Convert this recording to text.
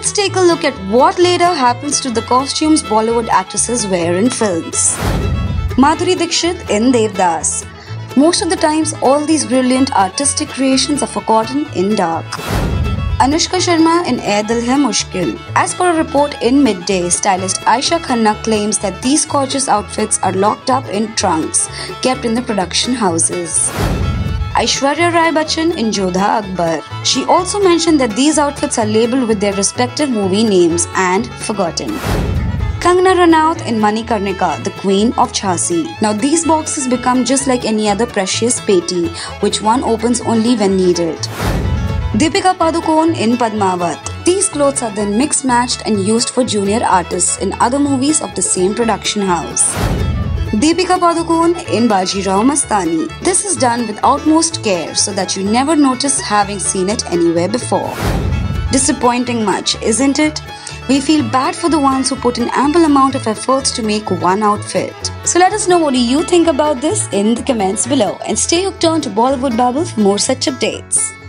Let's take a look at what later happens to the costumes Bollywood actresses wear in films. Madhuri Dixit in Devdas. Most of the times, all these brilliant artistic creations are forgotten in dark. Anushka Sharma in Aye Dil Hai Mushkil. As per a report in Midday, stylist Aisha Khanna claims that these gorgeous outfits are locked up in trunks, kept in the production houses. Aishwarya Rai Bachchan in Jodhaa Akbar. She also mentioned that these outfits are labelled with their respective movie names and forgotten. Kangana Ranaut in Manikarnika, the queen of Chhasi. Now these boxes become just like any other precious peti, which one opens only when needed. Deepika Padukone in Padmavat. These clothes are then mixed-matched and used for junior artists in other movies of the same production house. Deepika Padukone in Bajirao Mastani. This is done with utmost care so that you never notice having seen it anywhere before. Disappointing much, isn't it? We feel bad for the ones who put an ample amount of efforts to make one outfit. So let us know what do you think about this in the comments below and stay hooked on to Bollywood Bubble for more such updates.